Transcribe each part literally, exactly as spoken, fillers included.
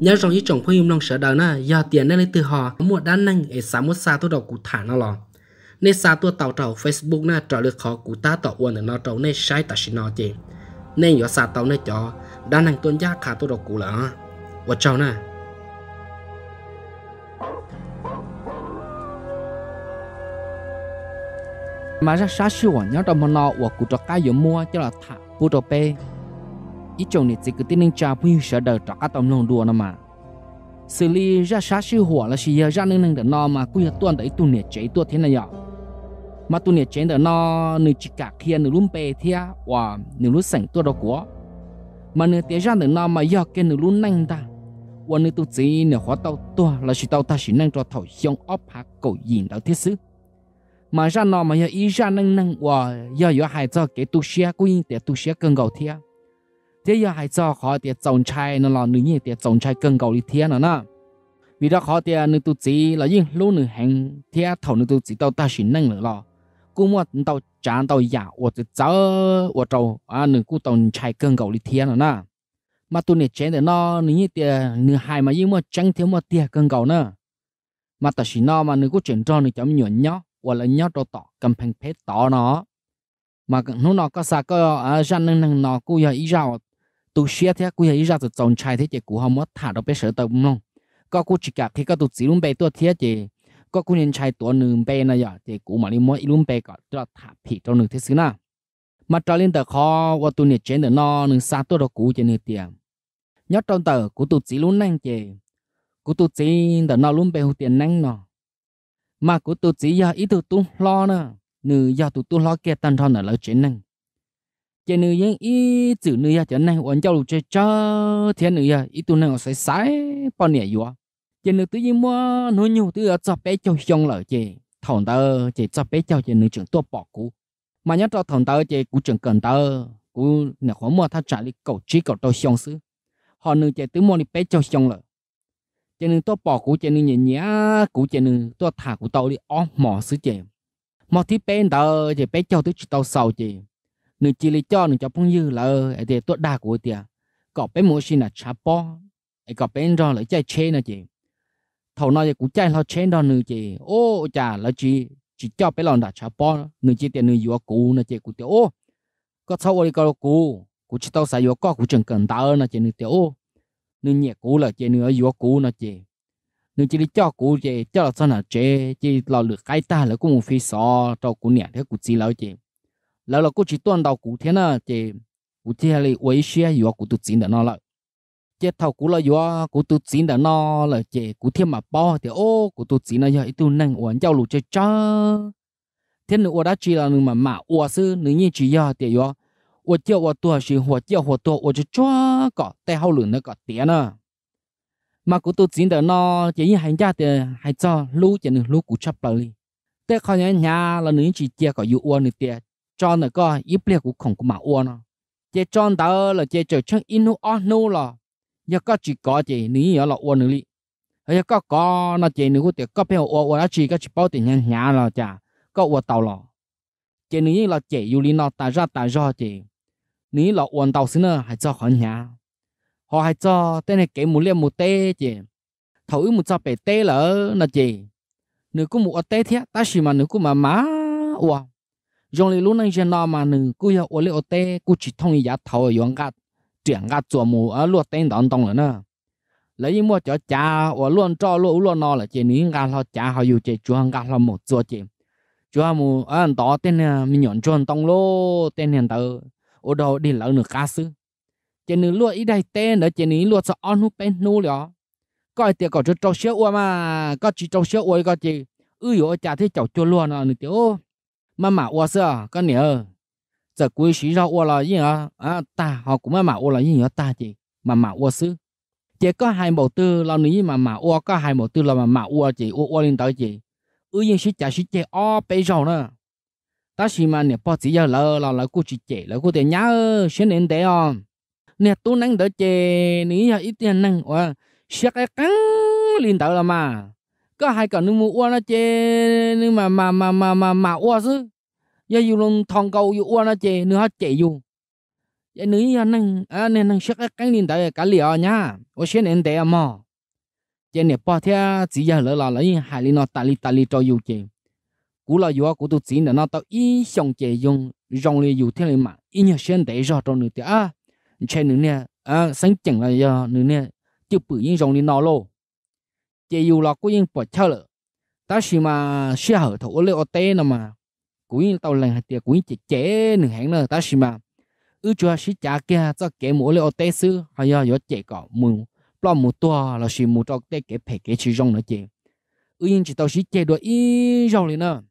nhớ rằng ý chồng phơi im lòng sợ đời na giờ tiền nên lấy từ họ mua đan nâng để xả mua xa tôi đầu cụ thả nó lò nên xa tôi tàu tàu Facebook na trở được họ cụ ta tàu uốn ở nó tàu nên sai ta xin nó chị nên giờ xa tàu nên cho đan nâng tuân gia khả tôi đầu cụ là và chào na mà ra xa xíu nhớ trong một lọ của cụ trò cá dừa mua cho là thả cụ trò pe ý chồng này chỉ cứ tin anh cha phơi sợ đời trò cá tôm lồng đùa nó mà xử lý ra xa xíu hỏa là xì ra nên để nó mà cứ tuân đấy tuân nè chế tuân thế này nhở mà tuân nè chế để nó nửa chỉ cả kia nửa lún pe thia và nửa lún sành tuân đó của mà nửa té ra để nó mà do kia nửa lún nang ta và nửa tu sĩ nửa khóa tàu tuân là xì tàu ta xì nang cho thổi xong óp hạ cổ nhìn đạo thiết sứ mà ra nó mà giờ ý ra nâng nâng và giờ giờ hai cho cái tu sửa quy để tu sửa cân cầu thia thế giờ hai cho họ để trồng chai nó là nữ nhi để trồng chai cân cầu đi thia nó nè vì đó họ để nữ tu sĩ là những lũ nữ hàng thia thầu nữ tu sĩ tao ta xin nâng nữa lo cũng muốn tao chán tao giả hoặc là cháu hoặc trâu à nữ cũng trồng chai cân cầu đi thia nó nè mà tu này chén để nó nữ nhi để nữ hai mà những mà trắng thiếu mà thia cân cầu nữa mà ta xin nó mà nữ cũng chuyển cho nữ cháu nhọn nhó và là nhớ đồ tỏ cầm phẳng phết tỏ nó mà nó nó có sao có ở dân năng nó cứ giờ ý ra tu sửa thế cứ giờ ý ra từ trồng chai thế chị cũng không mất thả đâu bé sợ tao không có cứ chỉ cả khi có tu sĩ luôn bé tôi thế chị có cứ nên chai tuổi nương bé này giờ chị cũng mà đi mua luôn bé còn cho thả phì trong nương thế xứ na mà trở lên tờ kho và tôi nhiệt chế để nó nương xa tôi đâu cũ chị nương tiền nhớ trong tờ của tu sĩ luôn năng chị của tu sĩ để nó luôn bé hụt tiền năng nó mà của tôi chỉ do ý tôi tu lo nữa, nữ do tôi tu lo kia tan thon ở lối chuyện này, chị nữ những ý chữ nữ do chuyện này uốn châu chơi chơi thế nữ do ý tôi này nó sai sai bao nhiêu rồi, chị nữ tự nhiên mua nuôi nhiều tự cho bé châu xong rồi chị thằng tơ chị cho bé châu chị nữ trưởng tua bỏ cũ, mà nhớ cho thằng tơ chị cũng trưởng cần tơ cũng nhà khó mua thắt trả đi cầu trí cầu tôi xong xứ, họ nữ chị tự mua đi bé châu xong rồi. Cho nên tôi bỏ của cho nên nhẹ nhẹ của cho nên tôi thả của tôi đi ó mỏ xứ chị mà thì bé tao thì bé cho tôi chỉ tao sầu chị người chỉ lấy cho người cho phong dư là để tôi đa của tiền có bé mua xin là chả bỏ có bé rồi lấy chai chén nữa chị thầu nói cũng chai lo chén đó nữa chị ô chả là chị chỉ cho bé lòn đã chả bỏ người chỉ tiền người vừa cũ nữa chị của tiểu ô có sau rồi có cũ của chỉ tao xài vừa có của trường cần tao nữa chị người tiểu ô nữ nhẹ cũ là chị nữ yếu cũ nó chị nữ chỉ đi cho cũ chị cho là sao là chị chị lo lửa cái ta là cũng một phi sò cho cũ nhẹ thế cũ chị lão chị lão là cũ chỉ toàn đầu cũ thế nào chị cũ chị là quấy xe yếu cũ tụt chín đã nó lại chị thầu cũ là yếu cũ tụt chín đã nó là chị cũ thêm mà bo thì ô cũ tụt chín là do ít tu năng uốn giao lụt chơi chơi thế nữ uốn đã chỉ là nữ mà mà uốn sư nữ như chỉ do thì yếu uốn chơi uốn tua chỉ uốn chơi uốn tua uốn chơi chơi có tay hậu lửng nó có tiền nữa mà cụ tôi chỉ để nó chỉ như hành gia thì hay cho lú chỉ nên lú cụ chấp lời tết khỏi nhà nhà là những chị kia có dụ uôn được tiền cho nó có ít bia cũng không có mà uôn nó chỉ cho đó là chỉ chơi chơi inu onu là giờ có chỉ có chỉ ní ở là uôn được đi giờ có có nó chỉ nếu có tiền có bia uôn uôn đó chỉ có chỉ bao tiền nhà nhà là chả có uôn tàu lò chỉ nếu là chỉ du lịch nó tài ra tài do chỉ ní là uốn tàu xí nữa hay cho khỏi nhà họ hay cho tên này kể một liêm một tê chị thầu ý một cho bể tê lỡ là chị nữ cũng một tê thế ta chỉ mà nữ cũng mà má uổng dòng này luôn anh trên nó mà nữ cứ giờ uốn liêu tê cứ chỉ thông giá thầu ở dòng gạt chuyển gạt chùa mù ở luộc tên đón tông nữa nè lấy những mua cho cha uốn luôn cho luôn luôn nó là chị ní gạt họ cha họ dù chị chùa gạt họ một chùa chị chùa mù ở anh đó tên này mình nhọn chùa tông lô tên hiện tử ở đâu đi lỡ nửa cá sứ, trên nửa luộc ít đây tên nữa trên nửa luộc cho ăn húp bên nô đó, coi tiệc có chút trâu xéo uo mà, có chỉ trâu xéo uo có chỉ, ư ủa chả thấy chảo chua luôn à nửa tiểu, mà mạo uo xưa, con nhớ, giờ cuối xí rau uo là gì hả? À ta họ cũng mà mạo uo là gì nhớ ta chị, mà mạo uo xứ, chỉ có hai mẫu tư là nửa mà mạo uo có hai mẫu tư là mà mạo uo chị uo uo lên tới chị, ư yên xí chả xí chè o bấy rau nữa. Ta chỉ mà nè bỏ chỉ giờ lỡ là lỡ cô chỉ trẻ lỡ cô tiền nhớ xí nên thế on nè tu năng đỡ trẻ ní giờ ít tiền năng quá xí cái cắn liền tao là mà có hai cậu nước mua uo nó trẻ nhưng mà mà mà mà mà mà uo chứ giờ dùng thòng cầu dùng uo nó trẻ nữa hết trẻ dùng Ya ni ya nang à nè nang sắc cái niên đại cái liều nhá, ô xin niên đại mà, cho nên bỏ theo chỉ giờ lỡ là lấy hai li nó tali tali cho yêu chị, cú là yêu cú tu chỉ là nó tao ý xong chị dùng dòng li yêu thế này mà ý nhớ xin đại ra cho nữa thì à, trên nữa nè à sáng chẳng là giờ nữa nè chưa bự những dòng li nó lô, chị yêu là cú yên bỏ theo lỡ, ta chỉ mà xe hở thổ lệ ô tê nè mà, cú yên tao lần thì cú yên chị chế nửa hẹn nữa ta chỉ mà ư cho sĩ cha kia cho kẻ mũ leo té xứ hay do do trẻ cọ mù lo mù to là sĩ mù cho té kẻ phải kẻ chỉ rong nữa chị ư nhưng chỉ tao sĩ chơi đuổi ý rong liền nữa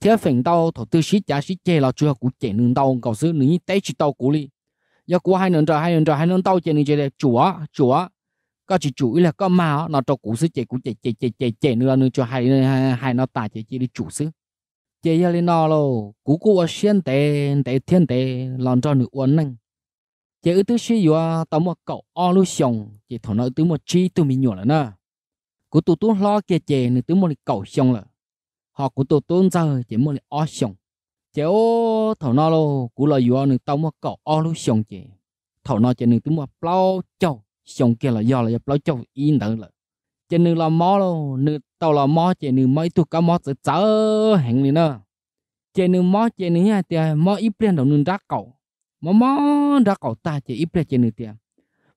thế phèn tao thổ tư sĩ cha sĩ chơi là chưa cú trẻ nương tao cầu xứ nương té chỉ tao cú li do cú hai nương trời hai nương trời hai nương tao chơi nương chơi đẹp chúa chúa có chỉ chủ là có mà nó cho cú xứ chơi cú chơi chơi chơi chơi chơi nương nương cho hai hai nó tả chơi chơi đi chủ xứ chế giờ lên nọ rồi cú cú xuyên tè tè thiên tè làm cho nữ uốn nè chế ư tứ xí vừa tao một cậu o lu xong chế thằng nó tứ một chi tụi mình nhổ là nè cú tụi tụi lo kia chế nữ tứ một cậu xong là họ cú tụi tụi giờ chế một o xong chế ô thằng nó rồi cú là vừa nữ tao một cậu o lu xong chế thằng nó chế nữ tứ một plau châu xong kia là do là plau châu yên đỡ là chế nữ là mò rồi nữ tao là mò chế nữ mấy tụi cá mò sẽ chở hàng này nữa chế nữ mò chế nữ nha tiệt mò ít tiền đầu nữ ra cầu mò mò ra cầu ta chế ít tiền chế nữ tiệt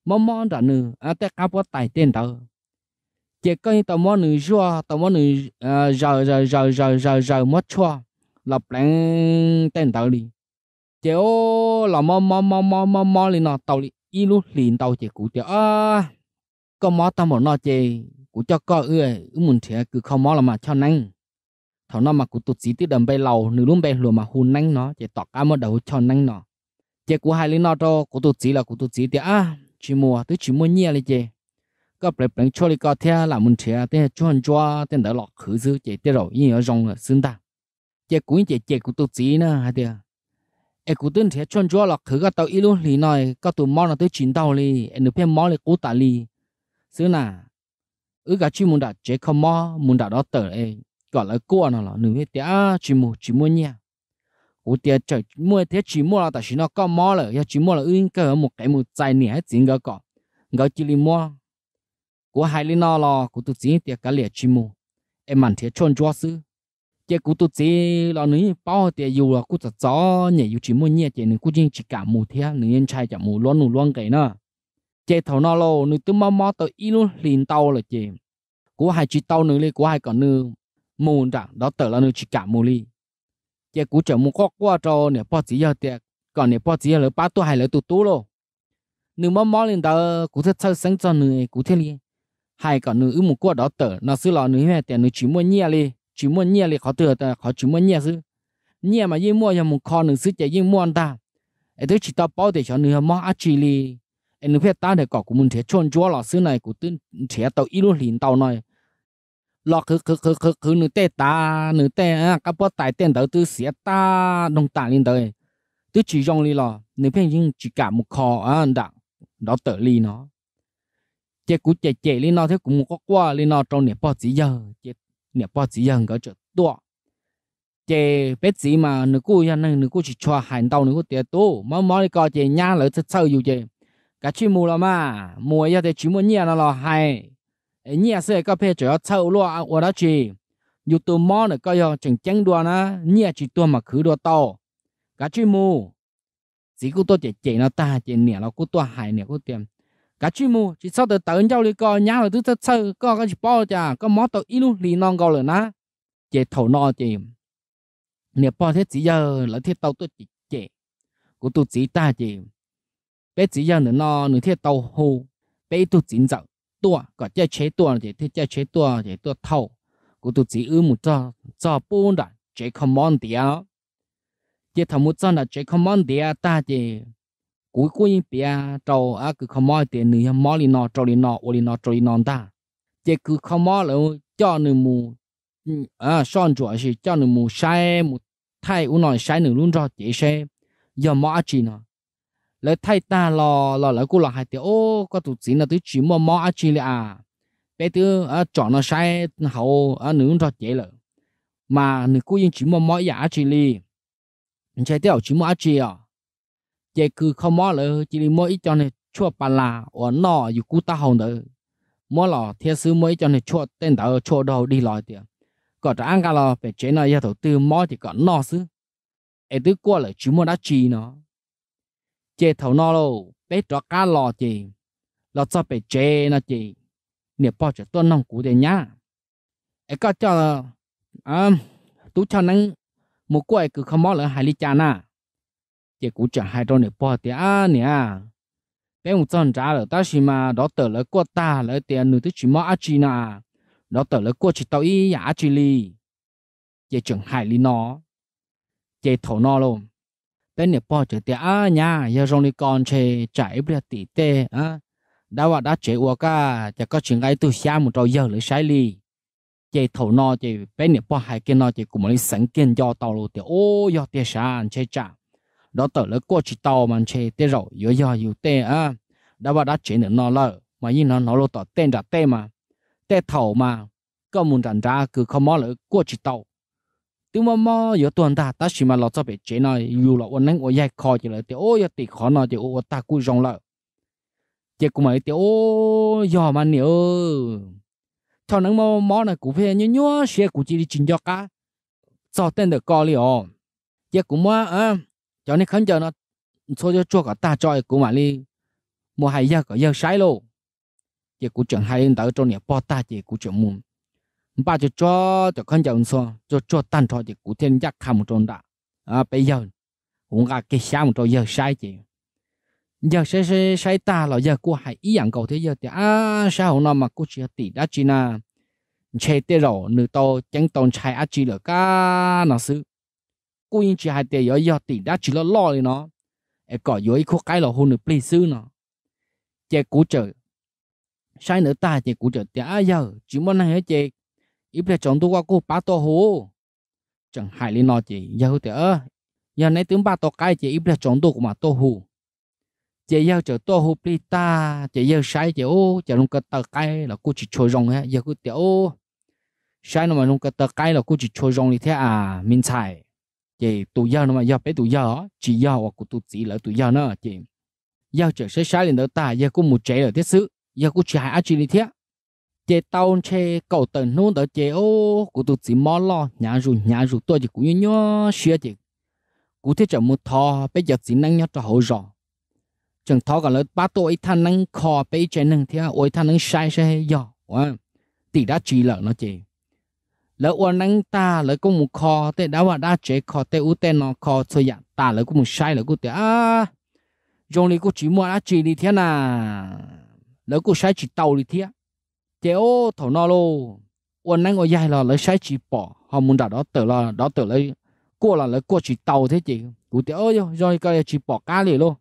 mò mò ra nữ à tết cá bớt tài tiền đâu chế coi tao mò nữ rùa tao mò nữ à giờ giờ giờ giờ giờ giờ mất chua lập lăng tiền đâu đi chế ô là mò mò mò mò mò mò liền nó tao đi ít lúc liền tao chế cú tiệt à có mò tao một nó chế cú cho coi ơi muốn thế cứ không mò là mà cho nang thảo nó mà cú tụt xí tí đầm bay lầu nửa luôn bay lùa mà hùn nang nó chỉ tọt cá mò đầu cho nang nó chỉ cú hai lên nó cho cú tụt xí là cú tụt xí thì à chỉ mua tới chỉ mua nhẹ lên chứ có phải bánh cho đi coi theo là muốn thế thế cho anh cho thế đỡ lọt khử dữ chỉ thế rồi như ở rong là xứng ta chỉ cú chỉ chỉ cú tụt xí nữa hay thế em cú tin thế cho anh cho lọt khử các tàu ít luôn lì này các tụi mò nó tới chín tàu lì em được phim mò là cú tả lì xứ nà ứ cả chim muốn đặt chế không mò muốn đặt đó tờ ấy gọi là cua nào là nửa tía chỉ mua chỉ mua nha ú tía trời mua thế chỉ mua là tại chỉ nó có mò rồi chỉ mua là ưng cơ một cái một dài nẻ hết tiền gạo cỏ gạo chỉ li mua của hai li nó là của tụt gì tía cá lẻ chỉ mua em mặn thế chôn chua xứ chế của tụt gì là nửa bao tía dù là của tụt gió nhảy dù chỉ mua nha chế nửa của riêng chỉ cả mù thế nửa nhân trai chả mù loan nụ loan cái nữa chế thầu nó lâu nửa tứ mò mò tới ít luôn liền tàu là chế của hai chỉ tàu nửa li của hai còn nửa mùn rằng đó tự là nửa chỉ cả mù li chế của chở mù có qua cho nè bỏ chỉ giờ tiệt còn nè bỏ chỉ giờ lỡ ba tuổi hay lỡ tụt tú luôn nửa mò mò liền tàu của thế chơi sáng cho nửa của thế li hai còn nửa một qua đó tự nó xứ lò nửa hè tiệt nửa chỉ mua nhẹ li chỉ mua nhẹ li khó tự ta khó chỉ mua nhẹ xứ nhẹ mà yên mua nhà mù kho nửa xứ chế yên mua anh ta ấy thế chỉ tao bao để cho nửa mò ăn chỉ li em phải ta để cọ của mình thế chôn chúa lọ xứ này của tên thế tàu ít luôn liền tàu này lọ khứ khứ khứ khứ khứ nữ tê ta nữ tê các bó tài tên đầu tư xía ta đồng tả lên tới tứ chỉ rong li lọ nữ phen nhưng chỉ cả một kho à đặng đó tờ li nó chế cú chế chế li nó thế cũng một có qua li nó trong nẹp bó gì giờ chế nẹp bó gì giờ có chợ to chế biết gì mà nữ cô nhà này nữ cô chỉ cho hành tàu nữ cô tiệt tu mà mò đi coi chế nhá lỡ thật sâu dù chế cá chi mù là mà mùa giờ thì chỉ muốn nhẹ nó là hay nhẹ sẽ có phê cho sâu loa ở đó chỉ dù tụi mò nữa coi giờ chẳng tránh đua nó nhẹ chỉ tua mà khứ đua to cá chi mù chỉ cô tôi chỉ chỉ nó ta chỉ nhẹ nó cô tôi hại nhẹ cô tiệm cá chi mù chỉ sau từ tới nhau đi coi nhá rồi thứ thật sâu coi cái chỉ bao chả có mò tàu ít luôn lì non câu rồi ná chỉ thầu no chỉ nhẹ bao thế chỉ giờ là thế tàu tôi chỉ chỉ của tụi chỉ ta chỉ bé chỉ giờ nữa nó nữa thế tàu hồ bé tụt chín dậu tua có chơi chế tua thì thế chơi chế tua thì tua thâu của tụt chỉ ư một trò trò buôn đã chế không mòn tía chế thằng một trò là chế không mòn tía ta thì cuối cuối bia trâu á cứ không mòn tiền nữa mòn đi nọ trâu đi nọ ô đi nọ trâu đi nọ ta chế cứ không mòn rồi cho nửa mù à son chuột thì cho nửa mù sai một thay u nọ sai nửa luôn rồi chế sai giờ mỏ chỉ nọ lấy thay ta lò lò lấy cô lò hai tiểu ô có tụt gì là tứ chỉ mò mò chỉ là bé tứ chọn nó sai hậu nướng cho dễ lợ mà nửa cô yên chỉ mò mò giả chỉ li trái tiểu chỉ mò chỉ à Chị cứ không mơ lỡ chỉ mỗi cho nên chua bà là ở nọ dù cú ta hồng nữa mỗi lọ thiết sư mỗi cho nên chua tên đó chua đầu đi lòi tiền có trả ăn cả lò về chế này thầu tư mỗi thì có nọ xứ ấy tứ qua là chỉ muốn đã chi nó chế thầu nọ đâu bé cho cá lò chị lò cho về chế nó chị nè bỏ cho tuân nông cú để nhá ấy có cho à tú cho nắng một quầy cứ không mơ lỡ hai ly trà na chị cú trả hai đôi nè bỏ tiền à nè bé một chân trả lời ta chỉ mà đó tờ lấy quất ta lấy tiền nửa thứ chỉ mò ăn chi nà đó tờ lấy quất chỉ tao ý ăn chi li chị trưởng hải li nó chị thổ nó luôn bé nè bỏ chở tiền à nhà giờ rong đi con chơi chạy bia tỉ tê á đã vào đã chạy qua cả chỉ có chuyện ấy từ xa một trâu giờ lấy sai li chị thổ nó chị bé nè bỏ hải kia nó chị cũng lấy sẵn kiên do tàu luôn tiền ô do tiền sàn chơi chả đó tờ lấy cô chỉ tàu mà chơi tê rồi dở dở dở tê á đã vào đã chuyển được nó lợ mà như nó nó lo tỏ tên ra tê mà tê thầu mà có muốn rằng ra cứ không mò lỡ cô chỉ tàu tiếng mò mò dở tuần ta ta chỉ mà lo cho bé chế này dù là uốn nắn uốn dài khó chỉ là tê ô giờ tì khó nó chỉ ô ta cúi rong lợ chỉ cũng mấy tê ô giờ mà nhiều cho nắng mò mò này cũng phải nhớ nhớ xe cũng chỉ đi chỉnh cho cá cho tên được co liò chỉ cũng mò á cho nên khán giờ nó số cho chua cả ta chơi của mà đi mua hai giờ có giờ sai luôn chị cũng chẳng hay lên tới trong nhà po ta chị cũng chẳng muốn ba cho cho cho khán giờ so cho cho tan cho chị cũng thêm giác hàm trong đã à bây giờ cũng là cái sáng một giờ sai chị giờ sai sai sai ta là giờ của hai ý dạng cầu thế giờ thì à sao hôm nay mà cô chị tỷ đã chi na chơi tê rồi nửa tô chẳng tồn chạy á chi được cả nó xứ cô yên chỉ hai tỷ rồi giờ tỷ đã chỉ lo lo rồi nó, em cọ dưới khúc cái là hôn được pli sư nó, chị cú chở, sai nữa ta chị cú chở, à giờ chỉ muốn này hết chị, ít là chọn tôi qua cô ba to hồ, chẳng hại lên nó chị, giờ thì ơ, giờ này tiếng ba to cái chị ít là chọn tôi cũng mà to hồ, chị giờ chở to hồ pli ta, chị giờ sai chị ô, chở luôn cái tờ cái là cô chỉ chơi rong hết, giờ cứ tiểu ô, sai nó mà luôn cái tờ cái là cô chỉ chơi rong đi thế à, mình xài. Chị tụi giờ nó mà giờ bé tụi giờ chỉ giờ hoặc của tụi chị là tụi giờ nó chị giờ trở sẽ sai lên đỡ ta giờ cũng một trẻ ở thiết sự giờ cũng chỉ hai chị đi thế chị tao che cầu tần nôn đỡ chị ô của tụi chị mò lo nhà rủ nhà rủ tôi chị cũng như nhớ xưa chị cũng thế chẳng một thò bây giờ chị năng nhớ cho hậu rõ chẳng thò còn lớn ba tuổi thanh năng kho bây trẻ năng thế ôi thanh năng sai sai giờ quá tỷ đã chỉ lợn nó chị lỡ uốn nắng ta lỡ cũng một kho tê đã vào đã chế kho tê u tê nó kho thôi vậy ta lỡ cũng một sai lỡ cũng tê à trong này cũng chỉ mua đã chỉ đi thế nào lỡ cũng sai chỉ tàu đi thế tê ô thầu nó luôn uốn nắng ở dài là lỡ sai chỉ bỏ họ muốn đặt đó tự là đó tự lấy cua là lỡ cua chỉ tàu thế chị cũng tê ơi rồi cái chỉ bỏ cá liền luôn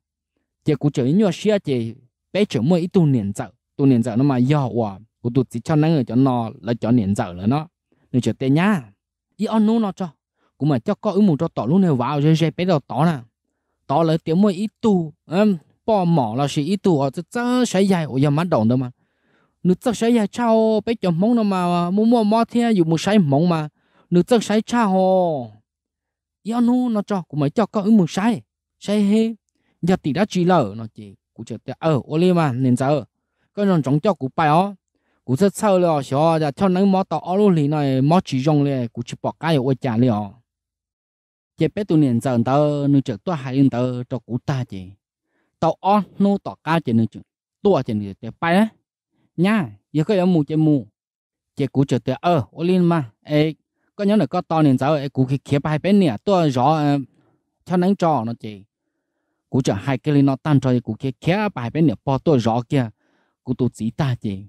chị cũng chỉ nhiều xe chị bé chỉ mua ít tu niệm dở tu niệm dở nó mà giò hòa của tụt chỉ cho nắng ở cho nó là cho niệm dở là nó nên chờ tê nhá, ý ăn nô nó cho, cũng mà cho coi một cho tỏ luôn này vào rồi rồi bé đầu tỏ nè, tỏ lấy tiếng môi ít tu, em bỏ mỏ là xí ít tu ở chỗ sấy dài ở nhà mắt đồng đâu mà, nước chỗ sấy dài trao bé chồng mông đâu mà mua mua mót thế, dùng một sấy mông mà nước chỗ sấy trao, ý ăn nô nó cho, cũng mà cho coi một sấy, sấy he, giờ tỷ đã chỉ lỡ nó chỉ, cũng chờ tê ở ô li mà nên giờ, cái dòng trống cho cũng bài ó. Cú rất sâu rồi, cho giờ cho nắng mót tỏ luôn thì này mót chỉ rong liền, cú chỉ bỏ cái ở quê trả liền. Chị bé tụi nền giờ tao nuôi chợ tao hay tao cho cú ta chị, tao on nô tỏ cá chị nuôi chợ, tao chị nuôi chợ bay đấy, nhá, giờ có em mù chị mù, chị cú chợ tao ở Olin mà, ấy, có nhớ là có to nền giờ ấy cú khi khía bay bé nè, tao rõ cho nắng trò nó chị, cú chợ hai cái nó tan rồi cú khi khía bay bé nè, bỏ tao rõ kia, cú tụi chỉ ta chị.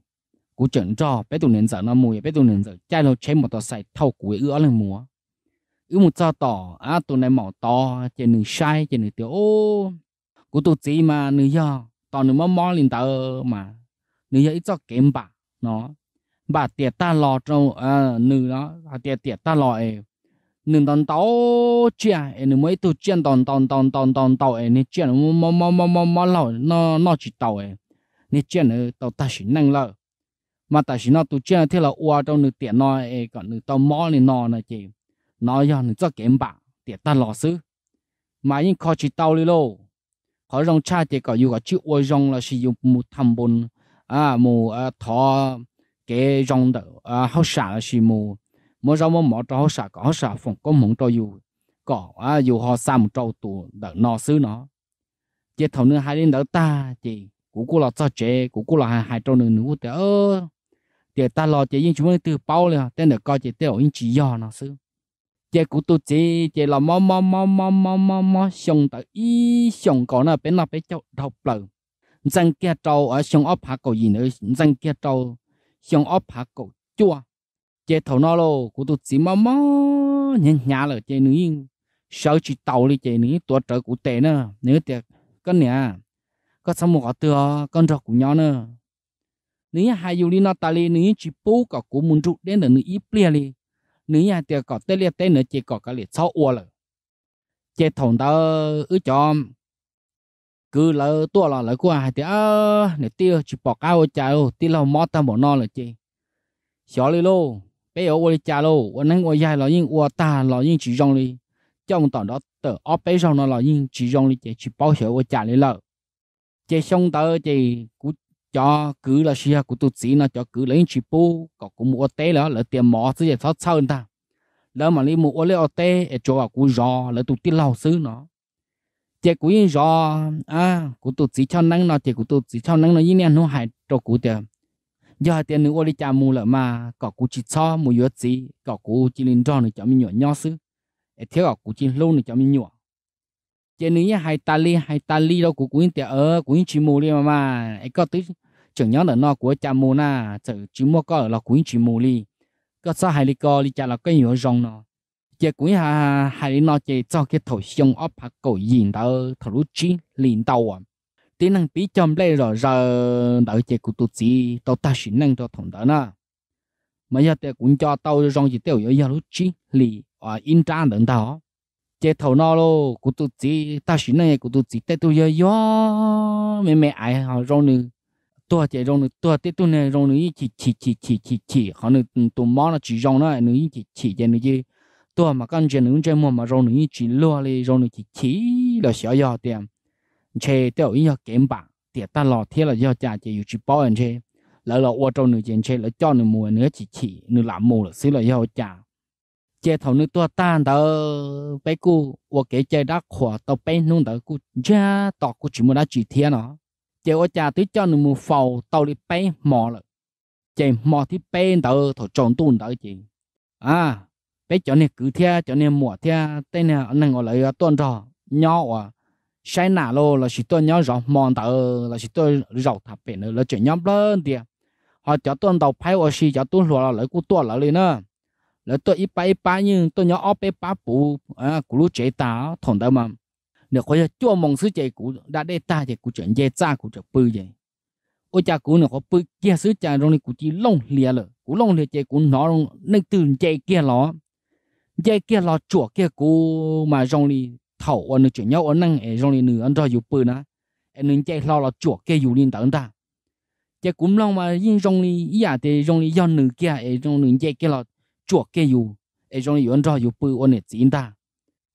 Cú chẩn cho bé tụi nền giờ nó mùi bé tụi nền giờ trai nó chế một tờ sài thâu cúi ứa lên múa ứa một tờ tỏ á tụi này mỏ to trên nửa sai trên nửa tiểu ô cú tụi gì mà nửa giờ tỏ nửa mò mò lên tờ mà nửa giờ ít cho kém bả nó bả tiệt ta lò trâu à nửa nó tiệt tiệt ta lò nửa tòn tàu chia nửa mấy tụi chiên tòn tòn tòn tòn tòn tàu ấy nửa chiên mò mò mò mò mò lò nó nó chỉ tàu ấy nửa chiên nửa tàu ta chỉ năng lợ mà tại vì nó tụi chơi thế là ua trong nửa tiền nó còn nửa tao mò nửa nò này chị nó do nửa cho kém bạc tiền ta lò xứ mà những kho chỉ tao đi lô họ rong cha thì có yêu chữ ôi rong là sử dụng một thầm bồn à một thọ cái rong đó hậu xả sử một mỗi rong mỗi mỏ cho hậu xả có hậu xả phòng có mỏng cho yêu có à yêu họ xa một trâu tù đỡ nọ xứ nó chết thầu nữa hai đến đỡ ta thì cũng cô là cho trẻ cũng cô là hai trâu nữa nữa thì ơ thì ta lo chỉ riêng chúng mới từ bao liền tên được coi chỉ tiêu những chỉ do nó xứ chế của tôi chế chế là mò mò mò mò mò mò mò xong tới ý xong còn là bên là bên châu độc lợ dân kia trâu ở xong ấp hạ cầu gì nữa dân kia trâu xong ấp hạ cầu chua chế thầu nó lô của tôi chỉ mò mò nhẹ nhàng là chế nữ sợ chỉ tàu đi chế nữ tuổi trời của tệ nữa nếu tiệc con nè có xong một họ tựa con rọ của nhau nữa nếu hai du đi nó ta đi nếu chỉ bố cả của muốn trụ đến là nữ ít bia đi nếu nhà tiệc có tê liệt tê nữa chỉ có cái liệt sáu ua rồi chế thằng ta ứ cho cứ lỡ tua là lỡ qua thì ơ để tiêu chỉ bỏ cao chào tiêu là mót ta bỏ non là chị xóa đi lô bây giờ quay chào lô quên anh quay dài là nhưng ua ta là nhưng chỉ rong đi trong tảng đó tờ óp bây giờ nó là nhưng chỉ rong đi chị chỉ bao giờ quay chào đi lỡ chế xong tới chị cũng cho cứ là xia của tụi chị nó cho cứ lấy chỉ pu có cũng mua té đó là tiền mỏ chứ gì thoát sau người ta lỡ mà đi mua lấy té cho vào cú giò là tụi tin lâu xứ nó chế cú giò à của tụi chị cho nắng nó chế của tụi chị cho nắng nó như này nó hại cho cú tiền giờ tiền nữa đi chả mua lỡ mà có cú chỉ cho mua yếu gì có cú chỉ lên tròn để cho mình nhỏ nhỏ xứ thiếu có cú chỉ lâu để cho mình nhỏ chế nữa hai ta li hai ta li đâu của cú tiền ở cú chỉ mua đi mà mà ấy có tới chẳng nhớ là nó của cha mua na chữ chữ mua có là cuốn chữ mua đi có sao hai co đi cha là cái nhựa rong nó chế cuốn hà hai nó chế cho cái thổi xong ấp hạt cổ nhìn tao thổi lút chín liền tàu à tiếng năng bí châm đây rồi giờ đợi chế của tụt gì tao ta xin năng cho thằng đó na mà giờ thì cũng cho tao rong chỉ tiêu giờ lút chín lì ở in trang đằng tao chế thầu nó luôn của tụt gì ta xin năng của tụt gì tao tôi giờ gió mẹ mẹ ai họ rong nữa tôi chỉ rong tôi tiếp tục này rong này chỉ chỉ chỉ chỉ chỉ chỉ họ này tụi mỏ là chỉ rong đó này chỉ chỉ cái này chứ tôi mà con chuyện này chơi mua mà rong này chỉ lo này rong này chỉ chỉ là xóa giò tiền chơi tiêu ý là kiếm bạc tiền ta lo thế là do cha chỉ chỉ bao anh chơi lỡ là qua trong nửa chuyện chơi lỡ cho nửa mùa nữa chỉ chỉ nửa làm mùa là xí là do cha chơi thầu nửa tôi tan tờ bé cu qua cái chơi đá khỏa tao bé nung tờ cu cha tao cu chỉ muốn đá chỉ thế nó chế ở cha tới cho nên mua phàu tàu đi bay mò rồi chế mò thì bay đỡ thổi tròn tuôn đỡ chị à bé cho nên cứ thea cho nên mùa thea tên này anh gọi là tuôn rò nhỏ à sai nà lô là chỉ tuôn nhỏ rò mò đỡ là chỉ tuôn rò thập bể nữa là chuyện nhóm lớn đi họ cho tuôn tàu bay ở xí cho tuôn lúa là lấy cú tuôn là liền nữa lấy tuôn ít bay ít bay nhưng tuôn nhỏ óp ít bá bù à cú lú chế táo thằng đâu mà để có cho mong sứ chạy của đã để ta chạy của chuyện dễ cha của chuyện bự vậy, ôi cha của nó có bự kia sứ cha rồi của chỉ lông lìa rồi, của lông lìa chạy của nó nên từ chạy kia nó, chạy kia nó chùa kia của mà rong đi thầu ở nơi chuyện nhau ở năng ở rong đi nửa ăn rồi dù bự nữa, nên chạy nó là chùa kia dù liền tận ta, chạy cũng long mà riêng rong đi, ý à thì rong đi do nửa kia ở rong nửa chạy kia nó chùa kia dù ở rong đi ăn rồi dù bự ở nơi chỉ ta.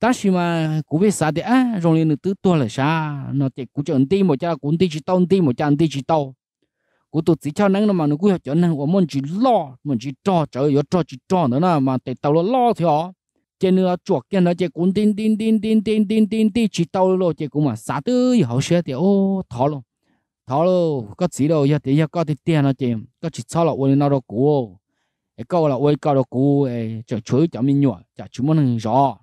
Ta chỉ mà cũng biết sao thì á rồi nên tự tua là sao nó chỉ cũng chọn ti một cha cũng ti chỉ tao ti một cha ti chỉ tao cũng tụt chỉ cho nắng nó mà nó cũng cho nắng của mình chỉ lo mình chỉ cho trời gió cho chỉ cho nữa là mà để tao lo thì họ trên nữa chuột kia nó chỉ cũng tin tin tin tin tin tin tin ti chỉ tao rồi chỉ cũng mà sao thứ họ sẽ thì ô thọ luôn thọ luôn có gì đâu giờ thì giờ có thì tiền nó chỉ có chỉ sao là quên nó đâu cũ cái câu là quên câu đâu cũ chở chuối chở mi nhụa chở chúng nó hàng rõ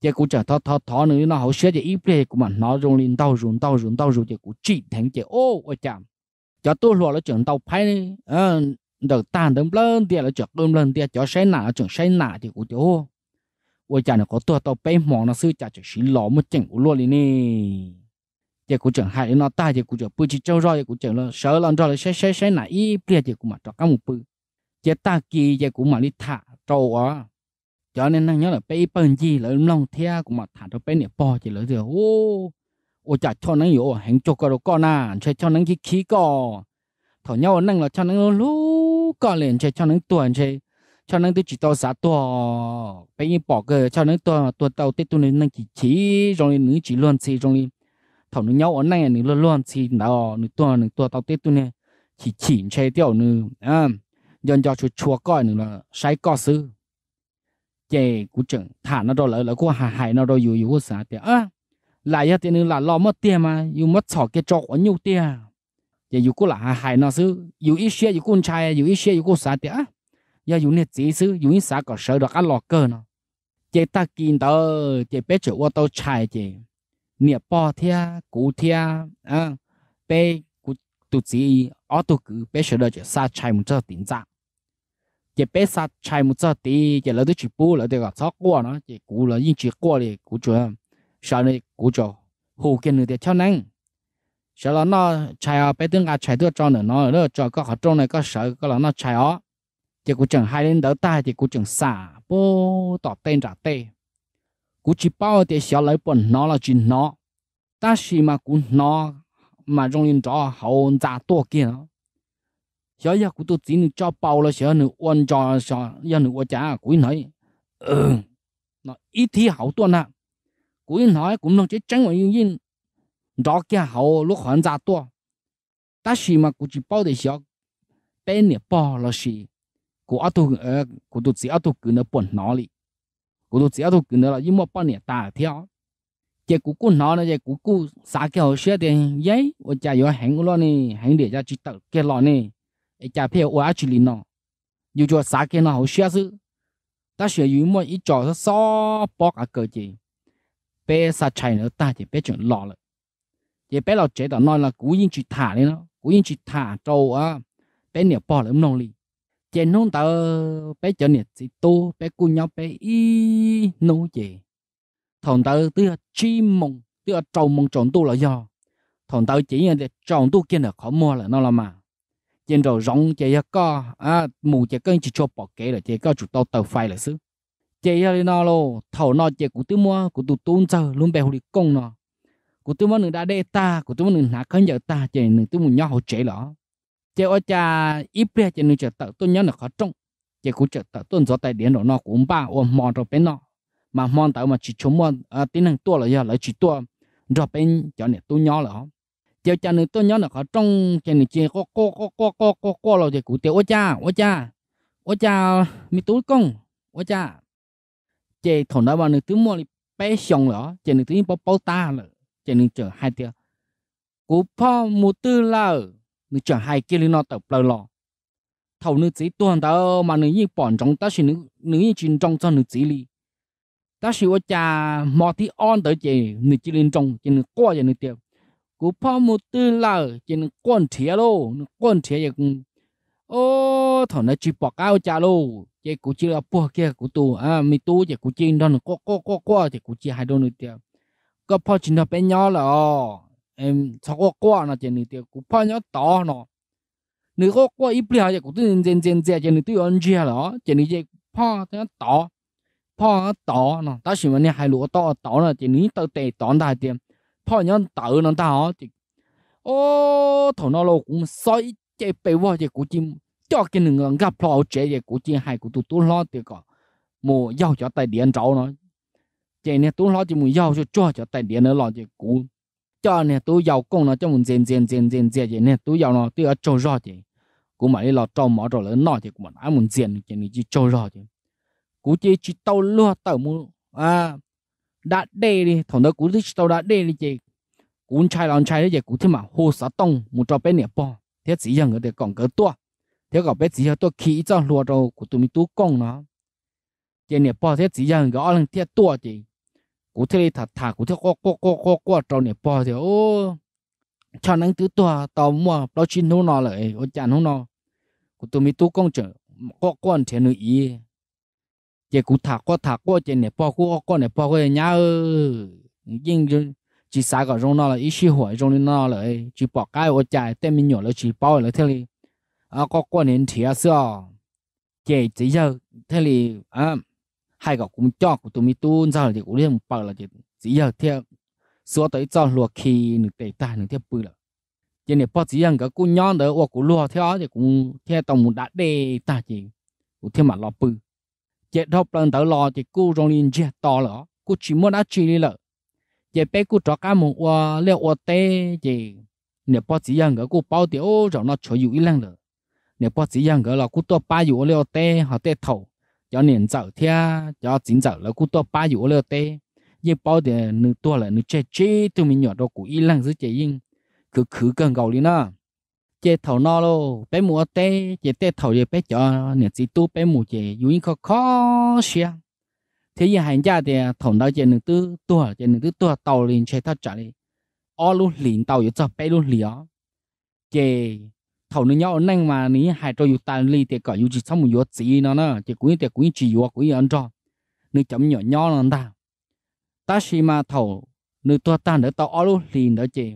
chế cú chả thọ thọ thọ nữa nó hậu xế chế ít bề của mình nó rung lên tàu rung tàu rung tàu rung chế cú chỉ thằng chế ô ôi chạm cho tôi lo là chuyện tàu phải ờ đợt tàn đấm lên tiền là chợt đấm lên tiền cho say nã chuyện say nã thì cú chế ô ôi chạm nó có tôi tàu bay mòn nó xui chả chỉ xí lò một chừng cú luôn đi nè chế cú chẳng hại nó ta chế cú chẳng bự chỉ trâu roi chế cú chẳng là sợ làm roi là say say say nã ít bề chế của mình cho các mục bự chế ta kỳ chế của mình đi thả trâu á cho nên năng nhớ là bé bận gì là long thea của mặt thản cho bé nẹp bò chỉ lỡ thì ô ô chả cho năng hiểu hành cho cái đồ con à chơi cho năng khí khí cò thở nhau năng là cho năng lú con liền chơi cho năng tuần chơi cho năng tôi chỉ tao xả tò bé như bỏ cơ cho năng tuần tuần tao tết tuần này năng chỉ chỉ rồi nữ chỉ luôn xì rồi thằng nó nhau ở này nó luôn luôn thì nó nó tua nó tua tao tết tu nè chỉ chỉ chơi tiểu nữa à dần cho chuột chuột coi nữa là sai co sư chè cũng chừng thả nó rồi lại lại có hài hài nó rồi dù dù có sao thì à lại ra thì nữa là lo mất tiền mà dù mất sọ cái chỗ ở nhiều tiền giờ dù có là hài hài nó sư dù ít xe dù con trai dù ít xe dù có sao thì à giờ dù nè chỉ sư dù ít sao có sợ được ăn lò cơ nó chè ta kinh tới chè bé chịu qua tao chạy chè nè bò thea cú thea à bé cú tụt gì ở tụt cứ bé sợ được chè sa chạy một chỗ tỉnh dạng chè bé sa chạy một chỗ tí chè lỡ tới chịu bù lỡ tới gặp sót qua nó chè cú lỡ yên chịu qua thì cú chưa sau này cú cho hồ kia nữa thì cho năng sau đó nó chạy bé tương ai chạy được cho nữa nó nữa cho các họ trong này có sợ các là nó chạy ó chè cú chẳng hai đến đỡ tai chè cú chẳng xả bố tọt tên trả tê cú chỉ bao thì xóa lấy bọn nó là chính nó ta chỉ mà cú nó mà trong liên cho hậu giả to kia nó xóa ra cú tôi chỉ được cho bao là xóa nửa uốn cho xóa ra nửa chả cú nói ừ nó ít thì hậu tuần à cú nói cũng nó chỉ tránh vào yên yên đó kia hậu lúc hoàn giả to ta chỉ mà cú chỉ bao thì xóa bên nửa bao là xí cú ở tu ở cú tôi chỉ ở tu cứ nửa bọn nó đi cú tôi chỉ ở cái nữa là những một bao nhiêu ta theo, cái cú cún nó là cái cú cú xả cái hồ sơ tiền giấy, ở nhà có hàng lo này, hàng để ra chỉ tự cái lo này, ở nhà phải ở chỉ liền nó, dù cho xả cái nó hồ sơ chứ, ta sẽ dùng một ít trò xóa bỏ cả cơ gì, bé xả chạy nữa ta thì bé chuẩn lo rồi, cái bé lo chạy đó nói là cú yên chỉ thả đấy nó, cú yên chỉ thả trâu á, bé nhảy bỏ lại nông lì. Chè nông tờ bé chợ nè chị tu bé cu nhau bé y nô chè thằng tờ tựa chim mông tựa trầu mông tròn tu là do thằng tờ chỉ là tròn tu kia là khó mua là nó là mà trên rồi rong chè có à mù chè cơn chỉ cho bỏ kể là chè có chủ tàu tàu phai là xứ chè ra đi nó lô thầu nó chè của tứ mua của tụ tuôn giờ luôn bé hồi công nó của tứ mua người đã đe ta của tứ mua người hạ khấn giờ ta chè người tứ mua nhau hỗ trợ lỏ chế ở cha ít bia chế nuôi chợ tự tôi nhớ là khó trông chế cũng chợ tự tôi do tài điện đó nó cũng ba ôm mòn rồi bên nó mà mòn tới mà chỉ chống mòn tính năng tua là giờ lại chỉ tua rồi bên cho nên tôi nhớ là chế cha nuôi tôi nhớ là khó trông chế nuôi chế co co co co co co co rồi chế cũng tiêu ở cha ở cha ở cha mi túi công ở cha chế thằng đó mà nuôi tứ mua thì bé xong rồi chế nuôi tứ bao bao ta rồi chế nuôi chợ hai tiêu cú pha một tư là nữ chẳng hai kia nó tập lò lò thầu nữ chỉ tuần tao mà nữ như bọn trong ta chỉ nữ nữ như chín trong cho nữ chỉ li ta chỉ ở nhà mò thì on tới chị nữ chỉ lên trong chị nữ qua chị nữ tiệm cú pha một tư là chị nữ quan thiệt luôn nữ quan thiệt vậy cũng ô thằng này chỉ bỏ cao cha luôn chị cú chỉ là bỏ kia cú tu à mi tu chị cú chỉ đó nữ co co co co chị cú chỉ hai đôi nữ tiệm có pha chỉ là bên nhau là em sao có qua nó trên nửa cũng phải nhớ to nó nửa có qua ít bia thì cũng tự nhiên trên trên trên nửa tự ăn chia đó trên nửa chỉ pha nó to pha to nó ta chỉ muốn này hai lúa to to là trên nửa tự tệ to đại tiền pha nhớ tự nó ta ó thì ô thằng nó lâu cũng soi chạy bể vợ thì cũng chỉ cho cái nửa gặp lò chế thì cũng chỉ hai cũng tụt tụt lo thì còn mua dầu cho tài điện cháu nó trên nửa tụt lo thì mua dầu cho cho cho tài điện nó lo thì cũng cho nè tôi giàu công nó cho mình dền dền dền dền dền vậy nè tôi giàu nó tôi ở trâu rò vậy cũng mà đi lọt trâu mỏ rồi lớn nọ thì cũng mà muốn dền cái này chỉ trâu rò vậy cú chỉ chỉ tàu lúa tàu mu à đã đê đi thằng đó cú chỉ tàu đã đê đi chị cú trai lon trai đấy chị cú thế mà hồ sá tông một trò bé nè po thế chỉ rằng người ta còn cỡ tua thế còn bé chỉ cho tôi khí cho lúa rồi của tôi mới tú công nó chị nè po thế chỉ rằng gõ lên thế tua chị cú thế thà thà cú thế co co co co co trâu nè po thì ô cho năng tứ tua tàu mua tàu chín hú nọ lại ô chán hú nọ cú tụi mi tu công chở co con thế nữ ý chị cú thà co thà co chị nè po cú co nè po cái nhá ơi nhưng chỉ sai cả trong nọ là ít xí hỏi trong nọ lại chỉ bỏ cái ô chán tem mi nhỏ là chỉ bao là thế này à co co nè thía xưa chị chỉ giờ thế này à hai cậu cũng cho của tụi mi tuôn ra thì cũng liên một bờ là chỉ chỉ giờ theo số tới cho luộc khi nửa tệ tài nửa theo bự là cho nên bao chỉ rằng cái cô nhon đấy hoặc cô luộc theo thì cũng theo tầm một đã đề tài chỉ cũng theo mà lo bự chết thóc lần tới lo thì cô trong liền chết to lỏ cô chỉ muốn đã chỉ đi lợ giờ bé cô trò cá mồm qua leo qua té gì nè bác sĩ rằng cái cô bảo thì ô rồi nó chơi dữ lắm rồi nè bác sĩ rằng cái là cô to ba dữ leo té họ té thầu cho nên dở thia cho chính dở là cô to ba dữ leo té giờ bảo thì nửa tua lại nửa che che tụi mình nhỏ đó cũng y lăng dưới chế yên cứ cứ cần cầu đi na chế thầu nó luôn bé mua té chế té thầu giờ bé cho nè chỉ tu bé mua chế dữ khó khó xia thế giờ hành gia thì thằng đó trên đường tư tua trên đường tư tua tàu liền chạy thắt chặt đi, ó luôn liền tàu yếu cho bé luôn liền, chị thằng nó nhau nâng mà ní hai trâu yếu tan lì thì cả yếu chỉ xong một yếu gì nó nữa, chị cũng thì cũng chỉ yếu cũng ăn cho, nữ chấm nhỏ nhỏ nó ta, ta xí mà thằng nữ tua tan để tàu ó luôn liền đó chị,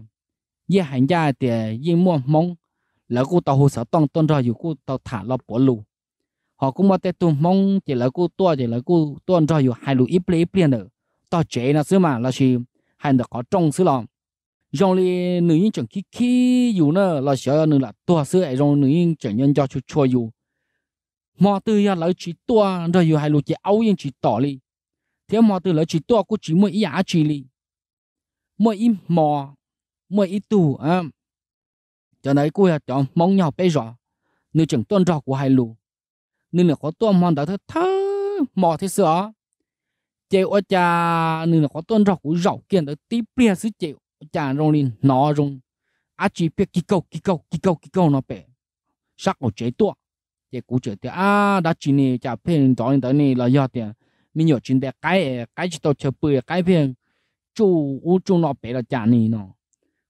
giờ hành gia thì giờ mua mông, lỡ cô tàu hồ sơ toàn toàn rồi yếu cô tàu thả lọp bỏ lù. Họ cũng mất tết tụm mong chỉ là cô tua chỉ là cô tuân cho dù hai lũ ít lệ ít nữa tao chế nó xứ mà là gì hai đứa có trong xứ lòng dòng lì nữ nhân chẳng khi khi dù nữa là sợ nữa là tua xứ ấy dòng nữ nhân chẳng nhân cho chú chua dù mò từ giờ là chỉ tua rồi dù hai lũ chỉ áo yên chỉ tỏ lì thế mò từ là chỉ tua cô chỉ mỗi giá chỉ lì mỗi ít mò mỗi ít tù à cho đấy cô chọn mong nhau bây giờ nữ chẳng tuân trò của hai lũ nên là có tuôn mòn đã thơ thơ mò thế sữa chèo ở cha nên là có tuôn rọc của rọc kiện đã tí bia sứ chèo cha rong lên nó rong á chỉ biết kí câu kí câu kí câu kí câu nó bể sắc ở chế tuột chế cú chế thì á đã chỉ này cha phê đó đó này là do tiền mình nhớ chỉ để cái cái chỉ tao chơi bừa cái phê chú u chú nó bể là cha này nó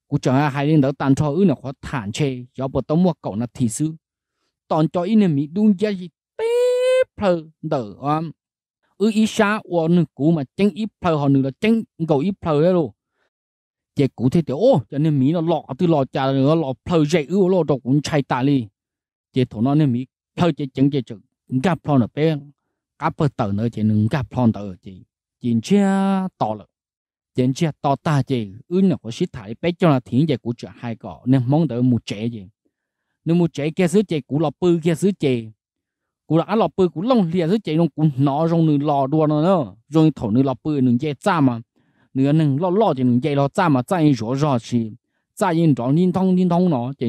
cú chờ hai lên đó tàn cho ư là có thản chê do bộ tao mua cậu là thị sư toàn cho in là mình đun ra gì phơi đỡ om, ư ít xa qua nửa cũ mà tránh ít phơi họ nửa là tránh cầu ít phơi đấy luôn, chế cũ thế thì ô cho nên mí nó lọ từ lọ trà nữa lọ phơi dậy ư lọ đồ cũng chạy tà đi, chế thổ nó nên mí phơi chế tránh chế trừ gấp phơi nó bé, gấp phơi tờ nữa chế nâng gấp phơi tờ chế, chế chia to rồi, chế chia to ta chế ư là có xí thải bé cho là thiện chế cũ chợ hai cọ nên mong đợi một chế gì, nên một chế kia xứ chế cũ lọ bự kia xứ chế cú đã lọp bự cú lông liền rất chạy lông cú nó rong nửa lò đua nó nữa rồi thổ nửa lọp bự nửa chạy cha mà nửa nửa lò lò chỉ nửa chạy lò cha mà chạy rõ rõ chỉ chạy yên rõ yên thông yên thông nó chỉ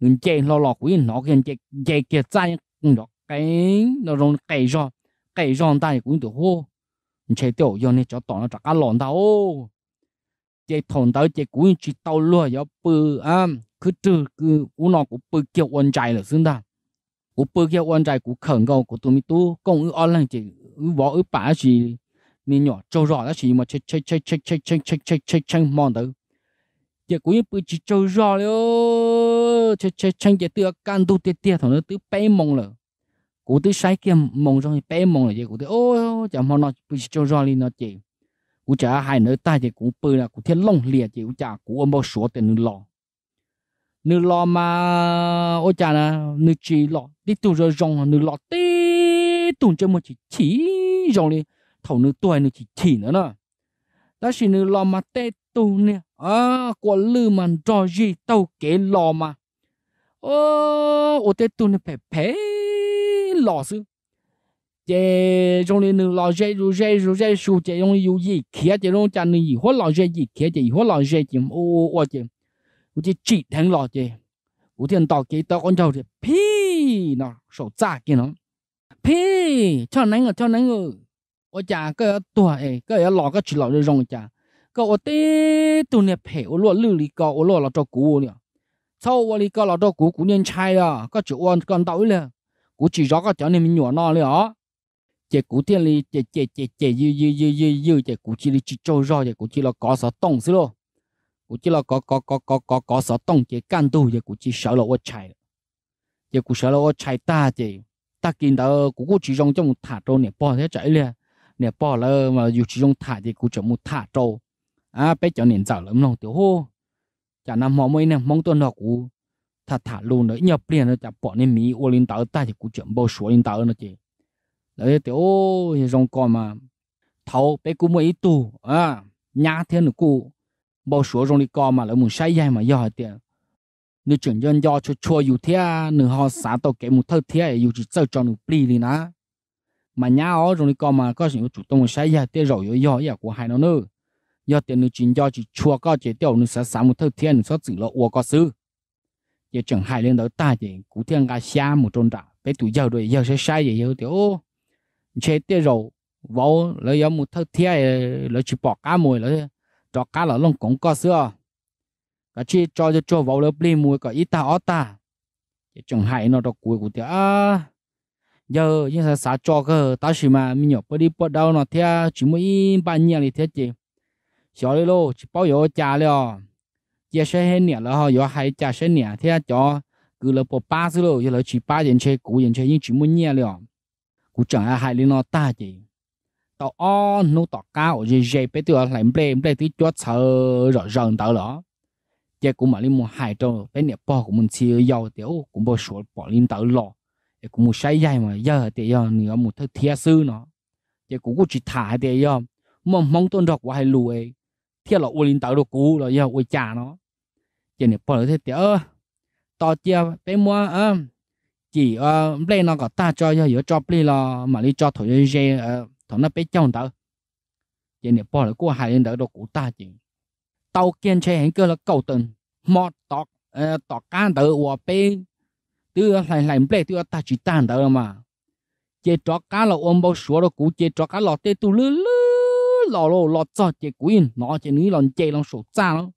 nửa chạy lò lò của nó kia chạy chạy kia chạy nó cái nó rong cày rõ cày rõ ta cũng được hô chạy tiểu do này cho tỏ nó trả cá lòn tao chạy thằng tao chạy cú chỉ tao luôn do bự à cứ trừ cứ cú nó cũng bự kiểu quan chạy là xứng ta cú bơi kia quan trai cú khẩn cầu của tụi mình tu công ư online chỉ ư võ ư bả gì nên nhỏ trâu rọ đó chỉ mà chơi chơi chơi chơi chơi chơi chơi chơi chơi chơi mòn tới giờ cú như bơi chỉ trâu rọ liu chơi chơi chơi giờ từ can tu tiệt tiệt thằng nó từ bé mông rồi cú từ sai kia mông rồi bé mông rồi giờ cú từ ô chả mòn nó bơi trâu rọ đi nó chỉ cú chả hai nữa tai giờ cú bơi là cú thiên long lìa chỉ cú chả cú ôm bao số tiền nửa lọ nửa lọ mà ô chả là nửa chỉ lọ đi tu rồi rong nửa lọ tí tuần cho một chỉ chỉ rong đi thầu nửa tuổi nửa chỉ chỉ nữa nè đó chỉ nửa lọ mà tê tu nè à quả lư mà rò gì tàu kế lọ mà ô ô tê tu nè phải phải lọ chứ chế rong đi nửa lọ dây rồi dây rồi dây sù chế rong yêu gì kia chế rong chả nửa gì hóa lọ dây gì kia chế hóa lọ dây chế ô ô chế cú chỉ chỉ thằng lọ chế cú thiên tàu kế tàu con trâu chế pì nó sầu cha kia nó pì cho nấy người cho nấy người ở nhà cái tuổi cái ở lọ cái chỉ lọ để rong nhà cái ở tết tụi này phải ở lọ lư lì cò ở lọ lọ cho cú nè sau ở lì cò lọ cho cú cú nên trai đó cái chịu ăn con tàu nè cú chỉ rõ cái chỗ này mình nhỏ nó nè ó chế cú thiên lì chế chế chế chế dư dư dư dư dư chế cú chỉ lì chỉ trâu rọ chế cú chỉ là có sợ tông xí luôn cú chỉ là có có có có có có sợ tông chế can tu chế cú chỉ sợ là ở trai giờ cú sợ là chạy ta chị ta kinh đó cú cú chỉ trong trong một thả trâu nè bỏ thế chạy liền nè bỏ là mà dù chỉ trong thả thì cú chọn một thả trâu à bé cho nền dạo lắm lòng tiểu hô chả nằm mò mấy nè mong tuần đó cú thả thả luôn nữa nhập liền nó chả bỏ nên mí ô lên tàu ta thì cú chọn bao số lên tàu nó chị đấy tiểu hô trong con mà thầu bé cú mới tu à nhá thế nữa cú bao số trong đi con mà lại muốn say dai mà do tiền nửa chuyển dân do cho chua dù thế nửa họ xả tàu kể một thơ thế dù chỉ sợ cho nửa pli đi ná mà nhá ó rồi con mà có chuyện chủ tông sai ra thế rồi do do của hai nó nữa do tiền nữ chính do chỉ chùa có chế tiểu nữ sẽ sáng một thơ thiên số dừng lộ ua có sư chế chẳng hại lên đó ta chế cú thiên gà xa một trôn trả bé tụi giờ rồi giờ sẽ sai vậy giờ tiểu chế tiêu rồi vô lấy giống một thơ thiên lấy chỉ bỏ cá mồi lấy cho cá là lông cũng có xưa cái chi cho cho cho vào lớp li mùi có ít ta ó ta chế chẳng hại nó đó cuối của tiểu giờ nhưng sao sao cho cơ tao chỉ mà mình nhổ bơi đi bơi đâu nó theo chỉ mới ba nhà thì thế chị xóa đi luôn chỉ bao giờ trả liền chia sẻ hết nè là họ giờ hay trả sẻ nè thế cho cứ là bỏ ba xí luôn giờ là chỉ ba dân chơi cũ dân chơi nhưng chỉ mới nhà liền cũng chẳng ai hay lên nó ta chị tao on nó tao cao rồi dễ bây giờ lại play play tí chót sợ rõ ràng tao đó chị cũng mà lên một hai trâu cái nè bỏ của mình xí giàu tiểu cũng bỏ số bỏ lên tao lọ cũng một sai dài mà giờ thì giờ nữa một thứ thiệt sư nó giờ cũng có chỉ thả thì giờ mong mong tôn độc của hai lùi thiệt là uốn tạo đồ cũ rồi giờ uốn trả nó giờ này bỏ thế thì ơ to chia bé mua ơ chỉ ơ play nó có ta cho giờ cho play là mà đi cho thổi dây thổi nó bé trong tao giờ này bỏ lại của hai lên đỡ đồ cũ ta chỉ tàu kiên chế hành cơ là cầu tần mọt tọt tọt can đỡ uo bé đưa lại lại bể đưa ta chỉ tàn đó mà chế trót cá là ôm bao số đó cũ chế trót cá lọt tê tu lư lư lò lò lọt cho chế quên nó chế ní lòn chế lòn sổ ra nó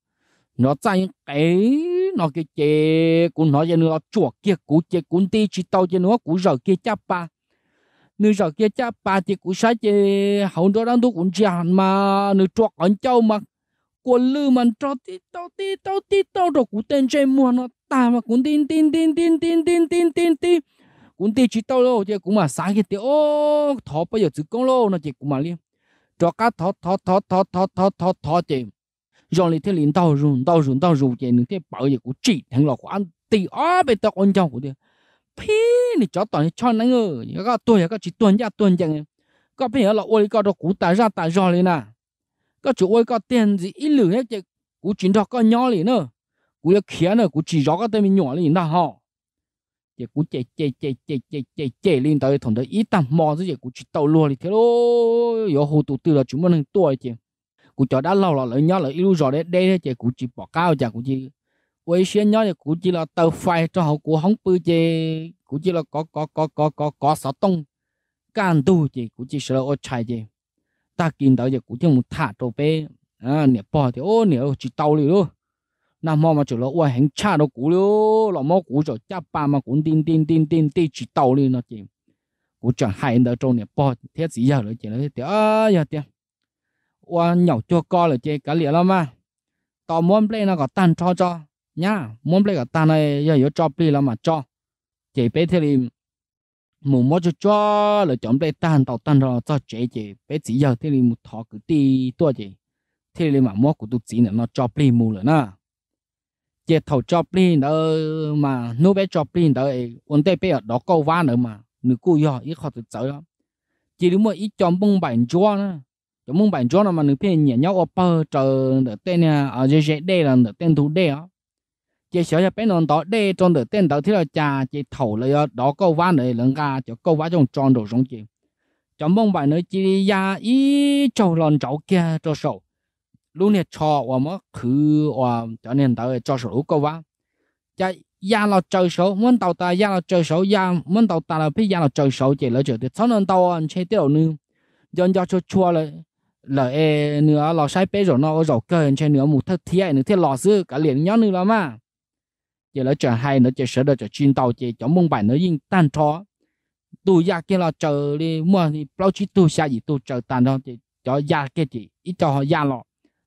nó ra những cái nó cái chế cũng nó chế nó chuột kia cũ chế cũng tê chỉ tao chế nó cũ giờ kia chắp ba nửa giờ kia chắp ba chế cũ sai chế hậu đó đang tu cũng giàn mà nửa chuột còn trâu mà quần lư mà cho tê tao tê tao tê tao rồi cũ tên chế mua nó ta mà cũng tin tin tin tin tin tin tin tin tin cũng tin chỉ tao lô chứ cũng mà sáng cái tiểu thọ bây giờ chữ con lô nó chỉ cũng mà liên cho cá thọ thọ thọ thọ thọ thọ thọ thọ chị rồi thì liền tao rùn tao rùn tao rùn chị những cái bảo gì của chị thằng lò của anh tì ó bây tao con trâu của đi pí này chó toàn cho nó ngờ các tôi các chị tuần ra tuần chẳng các bây giờ là ôi các đồ cũ ta ra ta rồi lên à các chủ ôi các tiền gì ít lử hết chị cũ chính đó con nhỏ liền nữa cú là khía nữa cú chỉ rõ cái tên mình nhỏ lên đó họ chỉ cú chạy chạy chạy chạy chạy chạy chạy lên tới thằng đó ít tầm mò chứ chỉ cú chỉ tàu lùa thì thế thôi giờ hồ tụ từ là chúng mình tuổi chứ cú cho đã lâu là lấy nhau lấy lưu rồi đấy đây chỉ cú chỉ bỏ cao chả cú chỉ quay xuyên nhau thì cú chỉ là tàu phai cho họ cú hóng bự chứ cú chỉ là có có có có có có sáu tông can tu chứ cú chỉ sợ ô chạy chứ ta kiếm tới giờ cú chỉ một thả trâu bé à nè bỏ thì ô nè chỉ tàu liền luôn nam mô mà chỗ lỗ hành cha nó cũ luôn lò mò cũ rồi cha ba mà cũng tin tin tin tin tin chỉ tàu đi nó chỉ cũng chẳng hay đâu trong này bỏ thế gì giờ rồi chỉ nói thế à giờ thế qua nhậu cho co rồi chơi cá lìa lắm mà tao muốn play nó có tan cho cho nhá muốn play có tan này giờ giờ cho play là mà cho chỉ bé thế thì mù mò cho cho rồi chọn play tan tàu tan rồi cho chơi chỉ bé gì giờ thế thì một thọ cứ ti tua chỉ thế thì mà mò của tụi chỉ là nó cho play mù rồi na chế thầu cho plin đó mà nô bé cho plin đó ổn tê bé ở đó câu ván nữa mà nửa cua giò ít khó tự chở lắm chỉ đúng một ít chọn bông bảy chúa nữa chọn bông bảy chúa là mà nửa phiên nhảy nhau opper chờ đợt tên ở jj đây là đợt tên thú đây á chế sửa cho bé non đó đây trong đợt tên đó thì là trà chế thầu là đó câu ván này lăng ga cho câu ván trong tròn đồ giống chị chọn bông bảy nữa chỉ ra ít trầu lòn trầu kia trầu sầu luôn nè cho và mất khử và cho nên tới cho số câu ván, chạy gia là chơi số muốn tàu ta gia là chơi số gia muốn tàu ta là phi gia là chơi số chỉ là chơi thì sáu lần tàu anh chơi tiểu nương, dân do cho chua là lợi nữa lò sai bé rồi nó rồi cơ anh chơi nữa một thất thiệt nữa thiệt lò xưa cả liền nhón nữa mà, chỉ là chơi hay nữa chơi sợ được chơi chuyên tàu chỉ cho mông bài nữa yên tan cho, tui gia kia là chơi đi mua thì bao chi tui xa gì tui chơi tan đó chỉ cho gia kia chỉ ít cho họ gia lọ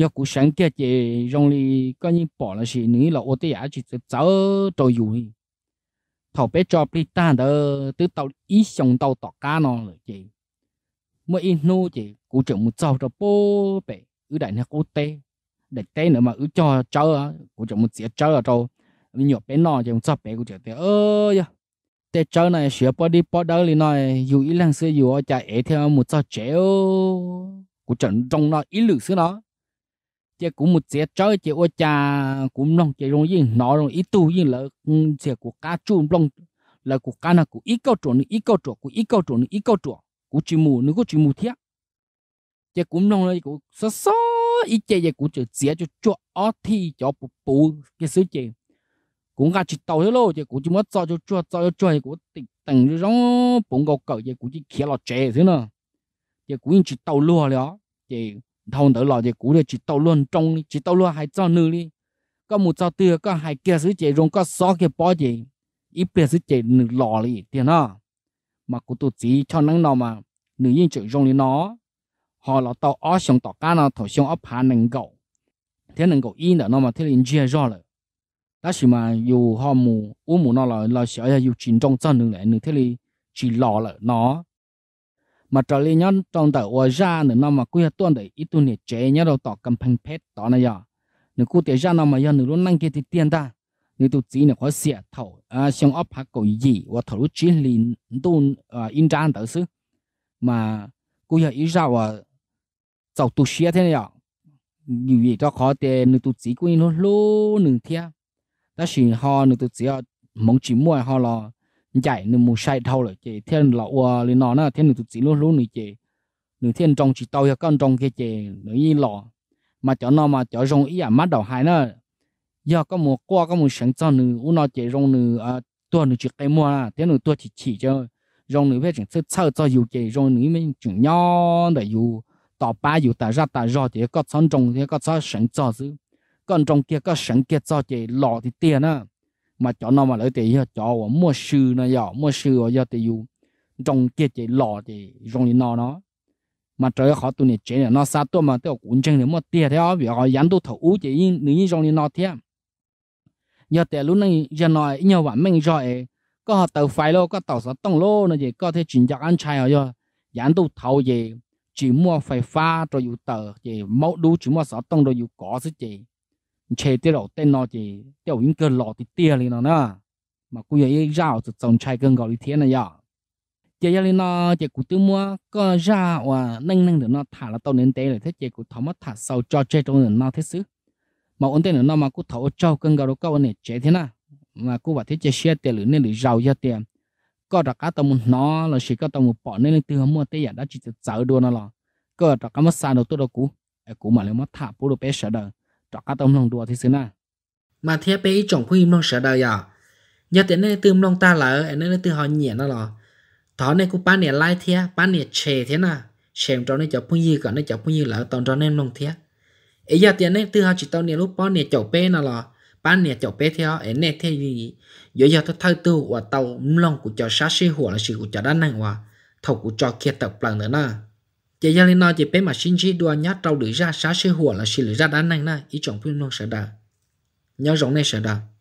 nhớ cú sáng kia chị rong li coi như bỏ là gì nữa là ô tô giả chị cháu trôi dùi thầu bé cho plita đó tứ tàu ít xong tàu tọt cá non rồi chị mới in nô chị cú trưởng một tàu cho bố bé ở đại nhà cô tê để tên nữa mà ứ cho chơi của chúng một dĩa chơi ở đâu mình nhổ bé nọ chúng sắp bé của chúng tôi ơi thế chơi này sửa body powder lên này dù ý lăng xưa dù ở chạy theo một sao chéo của trận trong nó ý lực xưa nó chơi cũng một dĩa chơi chơi ở trà cũng nông chơi rong gì nó rong ý tu gì là dĩa của cá chuồn rong là của cá nào của ý câu chuột ý câu chuột của ý câu chuột ý câu chuột của chim mù nó có chim mù thiếc chơi cũng nông này của sơ sơ ít chơi chơi cũng chơi dĩa cho chuột ó thi cho bù bù cái sứ chơi cũng gạt chỉ tàu thế luôn chứ cũng chỉ mất cho cho cho cho cho thì cũng tỉnh tỉnh rồi giống bụng cầu cởi chứ cũng chỉ khía lọt chè thế nữa chứ cũng chỉ tàu lúa đó chứ thâu tới lọt chứ cũng chỉ tàu luôn trong chỉ tàu lúa hay cho nư đi có một cho tưa có hai kia sứ chè rong có sáu kia bó gì ít bia sứ chè nửa lọ đi tiền đó mà cũng tụt gì cho nắng nào mà nửa yên chữ rong đi nó họ là tàu ó xong tàu cá nào thổi xong ấp hà nành gậu thế nành gậu yên đó nó mà thế liền chia rõ rồi đó chỉ mà dù họ mù uống mù nó là là sẽ dù chìm trong chân đường lại nữa thế thì chỉ lò là nó mà trở lên nhá trong tờ ủa ra nữa nó mà cứ tuần để ít tuần để chế nhá đầu tỏ cầm phanh pet tỏ này giờ nữa cứ để ra nó mà giờ nữa luôn năng kia thì tiền ta nữa tụt gì nữa khó xẻ thầu à xong ấp hạt cổ gì và thầu chỉ liền tuôn à in trang tờ xứ mà cứ giờ ít ra và giàu tụt xía thế này giờ dù gì cho khó tiền nữa tụt gì cũng như nó lố nữa thia đó chỉ họ nữa tụt chỉ mong chỉ mua họ là giải nữa mua sai thâu rồi chị thiên là ua lên nó nữa thiên nữa tụt chỉ luôn luôn nữa chị nữa thiên trong chỉ tàu cho con trong kia chị nữa như lò mà chỗ nó mà chỗ rong ý à mắt đầu hai nữa giờ có một qua có một sáng cho nữa u nó chị rong nữa tuần nữa chị cái mua là thiên nữa tuần chỉ chỉ cho rong nữa về chuyện sơ sơ cho dù chị rong nữa mình chuyện nhỏ để dù tỏ ba dù tả ra tả rõ thì có sáng trong thì có sáng cho chứ còn trong kia có sẵn kia cho chị lọ thì tiền á mà cho nó mà lấy tiền cho mua sư nó giờ mua sư rồi giờ thì dù trong kia chị lọ thì rong thì nó nó mà trời khó tụi này chế nó xa tôi mà tôi cũng chẳng để mua tiền thế vì họ dán tôi thấu ú chị nếu như rong thì nó thế giờ thì lúc này giờ nói nhiều bạn mình rồi có họ tàu phái lô có tàu sáu tông lô nó gì có thể chuyển cho ăn chay rồi dán tôi thấu gì chỉ mua phải pha rồi dù tờ chị mẫu đủ chỉ mua sáu tông rồi dù có chứ chị chế tiêu đầu tên nó chỉ tiêu những cơn lọ thì tia lên nó nữa mà cũng vậy rau từ trồng chai cơn gạo đi thế này giờ chế ra lên nó chế cũng tự mua có ra và nâng nâng được nó thả là tàu đến té rồi thế chế cũng tháo mất thả sau cho chế trong được nó thế xứ mà ổn tên nó mà cũng tháo cho cơn gạo đâu câu này chế thế nào mà cũng bảo thế chế xe tiền lử nên lử rau ra tiền có đặc cá tàu nó là chỉ có tàu một bọn nên từ hôm mua tây giả đã chỉ chở đua nó lò có đặc cá mất xa đầu tôi đâu cũ cũ mà lấy mất thả bố đồ bé sợ đời cho các tông lòng đùa thì xưa na mà thế bây chồng phu im long sợ đời à giờ thế này từ long ta lỡ nên từ họ nhẹ nó lò thọ này cũng bán nè lai thế bán nè chè thế na xem cho nên chồng phu gì còn nên chồng phu gì lỡ toàn cho nên long thế ấy giờ thế này từ họ chỉ tao nè lúc bán nè chậu pe nó lò bán nè chậu pe theo ấy nè thế gì giờ giờ tôi thay tư và tàu long của chợ sát sĩ hùa là sự của chợ đan năng hòa thầu của chợ kia tập lần nữa na chị gia linh nói chị bé mà sinh chi đua nhát trâu lưỡi ra xá xí hùa là xí lưỡi ra đá năng na ý chồng phim non sợ đà nhớ rộng này sợ đà.